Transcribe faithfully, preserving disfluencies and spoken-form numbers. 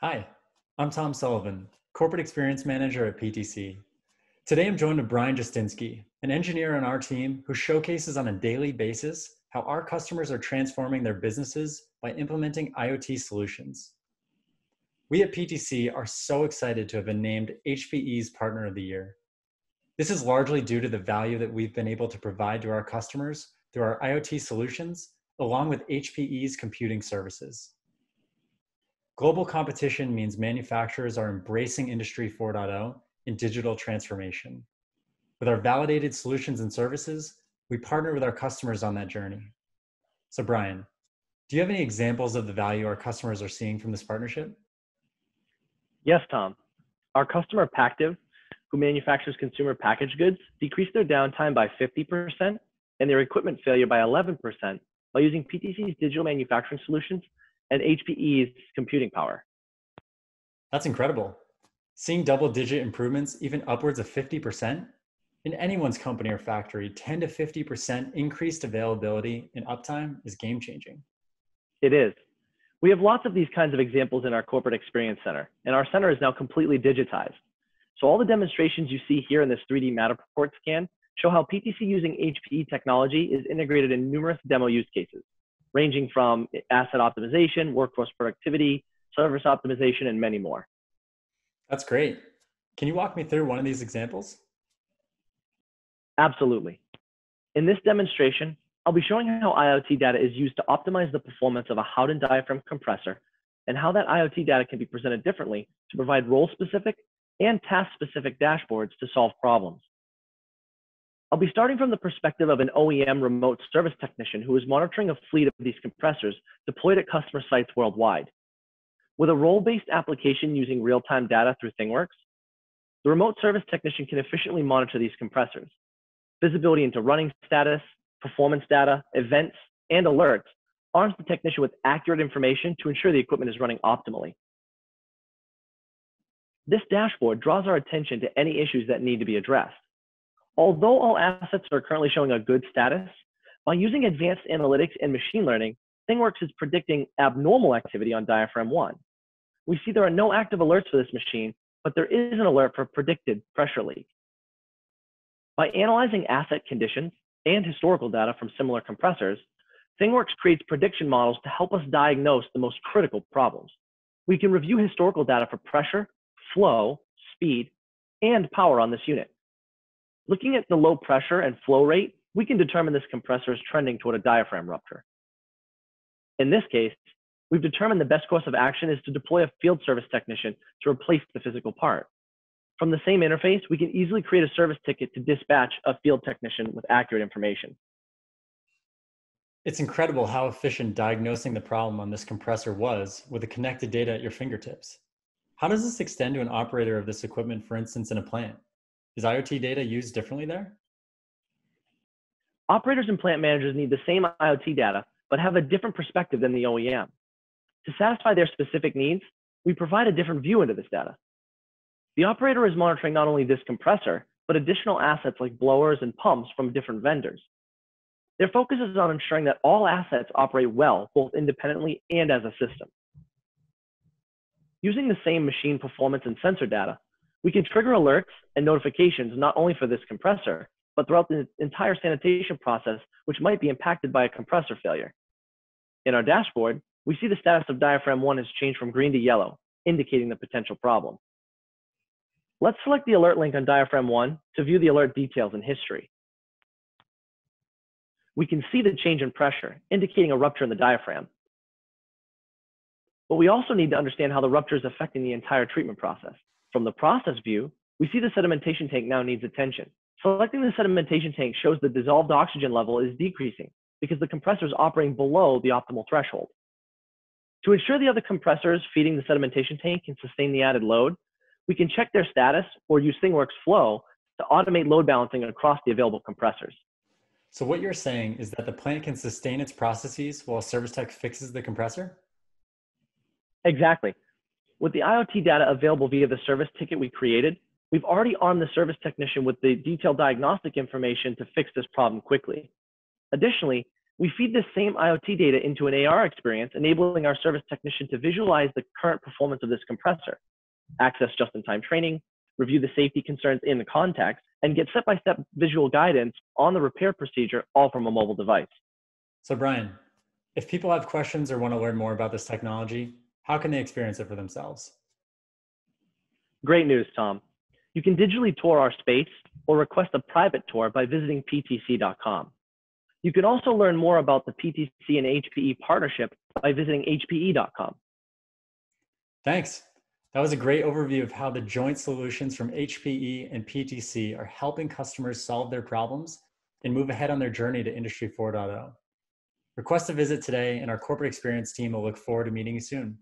Hi, I'm Tom Sullivan, Corporate Experience Manager at P T C. Today I'm joined by Brian Justinski, an engineer on our team who showcases on a daily basis how our customers are transforming their businesses by implementing IoT solutions. We at P T C are so excited to have been named H P E's Partner of the Year. This is largely due to the value that we've been able to provide to our customers through our IoT solutions, along with H P E's computing services. Global competition means manufacturers are embracing Industry four point oh in digital transformation. With our validated solutions and services, we partner with our customers on that journey. So Brian, do you have any examples of the value our customers are seeing from this partnership? Yes, Tom. Our customer Pactiv, who manufactures consumer packaged goods, decreased their downtime by fifty percent and their equipment failure by eleven percent by using P T C's digital manufacturing solutions and H P E's computing power. That's incredible. Seeing double-digit improvements, even upwards of fifty percent, in anyone's company or factory, ten to fifty percent increased availability and uptime is game-changing. It is. We have lots of these kinds of examples in our corporate experience center, and our center is now completely digitized. So all the demonstrations you see here in this three D Matterport scan show how P T C using H P E technology is integrated in numerous demo use cases, ranging from asset optimization, workforce productivity, service optimization, and many more. That's great. Can you walk me through one of these examples? Absolutely. In this demonstration, I'll be showing how IoT data is used to optimize the performance of a Howden diaphragm compressor and how that IoT data can be presented differently to provide role-specific and task-specific dashboards to solve problems. I'll be starting from the perspective of an O E M remote service technician who is monitoring a fleet of these compressors deployed at customer sites worldwide. With a role-based application using real-time data through ThingWorx, the remote service technician can efficiently monitor these compressors. Visibility into running status, performance data, events, and alerts arms the technician with accurate information to ensure the equipment is running optimally. This dashboard draws our attention to any issues that need to be addressed. Although all assets are currently showing a good status, by using advanced analytics and machine learning, ThingWorx is predicting abnormal activity on diaphragm one. We see there are no active alerts for this machine, but there is an alert for predicted pressure leak. By analyzing asset conditions and historical data from similar compressors, ThingWorx creates prediction models to help us diagnose the most critical problems. We can review historical data for pressure, flow, speed, and power on this unit. Looking at the low pressure and flow rate, we can determine this compressor is trending toward a diaphragm rupture. In this case, we've determined the best course of action is to deploy a field service technician to replace the physical part. From the same interface, we can easily create a service ticket to dispatch a field technician with accurate information. It's incredible how efficient diagnosing the problem on this compressor was with the connected data at your fingertips. How does this extend to an operator of this equipment, for instance, in a plant? Is IoT data used differently there? Operators and plant managers need the same IoT data, but have a different perspective than the O E M. To satisfy their specific needs, we provide a different view into this data. The operator is monitoring not only this compressor, but additional assets like blowers and pumps from different vendors. Their focus is on ensuring that all assets operate well, both independently and as a system. Using the same machine performance and sensor data, we can trigger alerts and notifications not only for this compressor, but throughout the entire sanitation process, which might be impacted by a compressor failure. In our dashboard, we see the status of diaphragm one has changed from green to yellow, indicating the potential problem. Let's select the alert link on diaphragm one to view the alert details and history. We can see the change in pressure, indicating a rupture in the diaphragm. But we also need to understand how the rupture is affecting the entire treatment process. From the process view, we see the sedimentation tank now needs attention. Selecting the sedimentation tank shows the dissolved oxygen level is decreasing because the compressor is operating below the optimal threshold. To ensure the other compressors feeding the sedimentation tank can sustain the added load, we can check their status or use ThingWorx Flow to automate load balancing across the available compressors. So what you're saying is that the plant can sustain its processes while service tech fixes the compressor? Exactly. With the IoT data available via the service ticket we created, we've already armed the service technician with the detailed diagnostic information to fix this problem quickly. Additionally, We feed this same IoT data into an A R experience, enabling our service technician to visualize the current performance of this compressor, access just-in-time training, review the safety concerns in the context, and get step-by-step visual guidance on the repair procedure, all from a mobile device. So Brian, if people have questions or want to learn more about this technology, how can they experience it for themselves? Great news, Tom. You can digitally tour our space or request a private tour by visiting P T C dot com. You can also learn more about the P T C and H P E partnership by visiting H P E dot com. Thanks. That was a great overview of how the joint solutions from H P E and P T C are helping customers solve their problems and move ahead on their journey to Industry four point oh. Request a visit today, and our corporate experience team will look forward to meeting you soon.